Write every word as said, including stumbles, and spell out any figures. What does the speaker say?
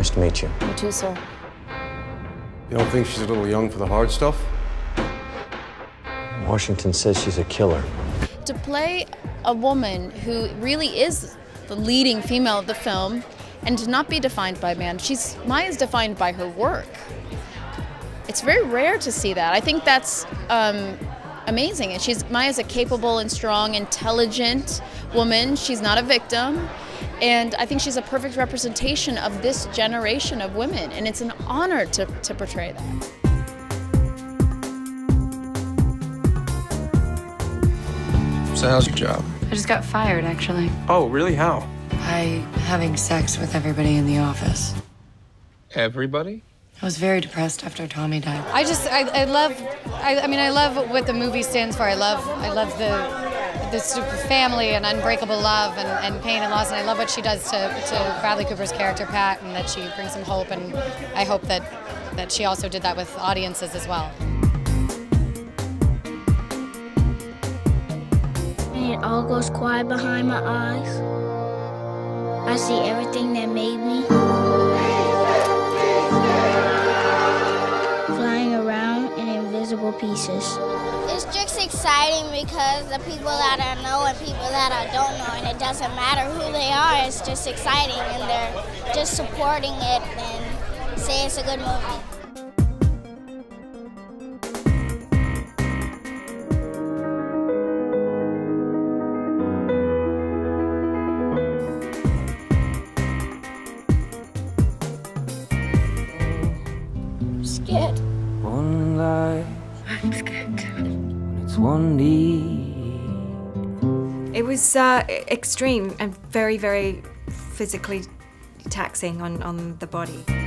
Nice to meet you. You too, sir. You don't think she's a little young for the hard stuff? Washington says she's a killer. To play a woman who really is the leading female of the film and to not be defined by a man, she's, Maya's defined by her work. It's very rare to see that. I think that's um, amazing. And she's, Maya's a capable and strong, intelligent woman. She's not a victim. And I think she's a perfect representation of this generation of women, and it's an honor to, to portray them. So how's your job? I just got fired, actually. Oh, really? How? By having sex with everybody in the office. Everybody? I was very depressed after Tommy died. I just, I, I love, I, I mean, I love what the movie stands for. I love, I love the... this family and unbreakable love and, and pain and loss, and I love what she does to, to Bradley Cooper's character Pat, and that she brings him hope, and I hope that, that she also did that with audiences as well. And it all goes quiet behind my eyes. I see everything that made me. Flying around in invisible pieces. It's just exciting because the people that I know and people that I don't know, and it doesn't matter who they are, it's just exciting, and they're just supporting it and say it's a good movie. I'm scared. One night. I'm scared too. It was uh, extreme and very, very physically taxing on, on the body.